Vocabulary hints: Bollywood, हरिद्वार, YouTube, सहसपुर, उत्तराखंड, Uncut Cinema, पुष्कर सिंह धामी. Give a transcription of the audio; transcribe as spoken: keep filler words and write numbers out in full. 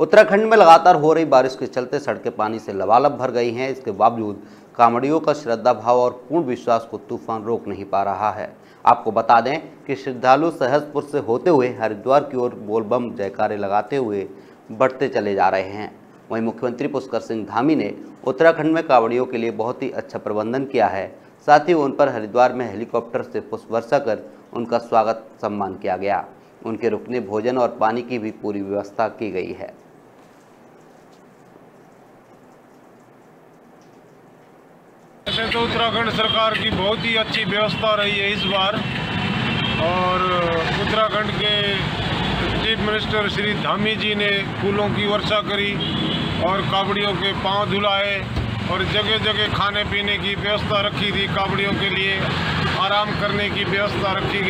उत्तराखंड में लगातार हो रही बारिश के चलते सड़कें पानी से लबालब भर गई हैं। इसके बावजूद कांवड़ियों का श्रद्धा भाव और पूर्ण विश्वास को तूफान रोक नहीं पा रहा है। आपको बता दें कि श्रद्धालु सहसपुर से होते हुए हरिद्वार की ओर बोलबम जयकारे लगाते हुए बढ़ते चले जा रहे हैं। वहीं मुख्यमंत्री पुष्कर सिंह धामी ने उत्तराखंड में कांवड़ियों के लिए बहुत ही अच्छा प्रबंधन किया है, साथ ही उन पर हरिद्वार में हेलीकॉप्टर से पुष्पवर्षा कर उनका स्वागत सम्मान किया गया। उनके रुकने, भोजन और पानी की भी पूरी व्यवस्था की गई है। वैसे तो उत्तराखंड सरकार की बहुत ही अच्छी व्यवस्था रही है इस बार, और उत्तराखंड के चीफ मिनिस्टर श्री धामी जी ने फूलों की वर्षा करी और कांवड़ियों के पांव धुलाए और जगह जगह खाने पीने की व्यवस्था रखी थी, कांवड़ियों के लिए आराम करने की व्यवस्था रखी गई।